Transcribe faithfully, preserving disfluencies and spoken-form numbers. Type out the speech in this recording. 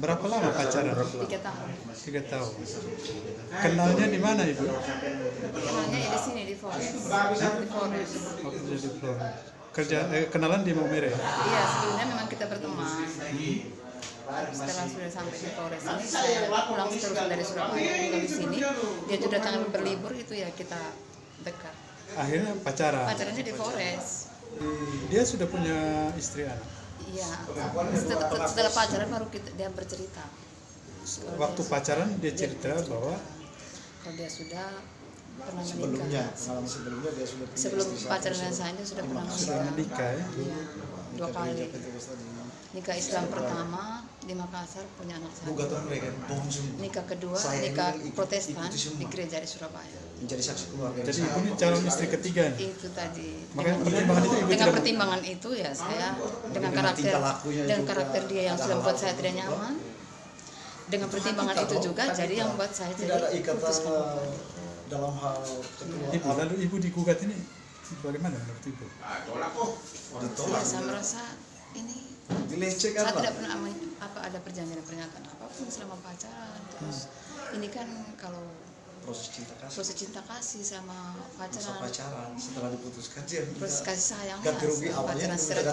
Berapa lama pacaran? Tiga tahun. Tiga tahun. Kenalnya di mana ibu? Kenalnya di sini di Flores. Di Flores. Waktu di Flores. Kerja eh, kenalan di Maumere. Iya, sebelumnya memang kita berteman. Hmm. Setelah sudah sampai di Flores ini, saya pulang setelah dari Surabaya ke sini. Dia sudah datang berlibur itu ya kita dekat. Akhirnya pacaran. Pacarannya di Flores. Hmm, dia sudah punya istri anak. Iya. Setelah, setelah pacaran baru kita, dia bercerita. Kalau waktu dia pacaran sudah, dia cerita dia bahwa kalau dia sudah pernah menikah. Sebelumnya, sebelumnya dia sudah punya sebelum pacaran saya dia sudah pernah menikah. Sudah menikah ya. Iya. Dua kali. Nikah Islam pertama di Makassar punya anak satu. Nikah kedua, nikah Protestan di gereja di Surabaya. Jadi saksi keluarga. Jadi ibu ini calon istri ketiga. Itu tadi. Makanya pertimbangan itu ibu dengan pertimbangan itu ya saya dengan karakter dengan karakter dia yang sudah membuat saya tidak nyaman. Dengan pertimbangan itu juga jadi yang membuat saya jadi putus keluarga. Dalam hal ibu lalu ibu digugat ini bagaimana menurut ibu? Ditolak. Saya merasa ini dilecehkan. Saya tidak pernah apa ada perjanjian pernyataan apapun selama pacaran. Terus hmm. ini kan kalau proses cinta kasih, proses cinta kasih sama pacaran. Masa pacaran setelah diputuskan dia proses kasih sayang. Ganti rugi awalnya.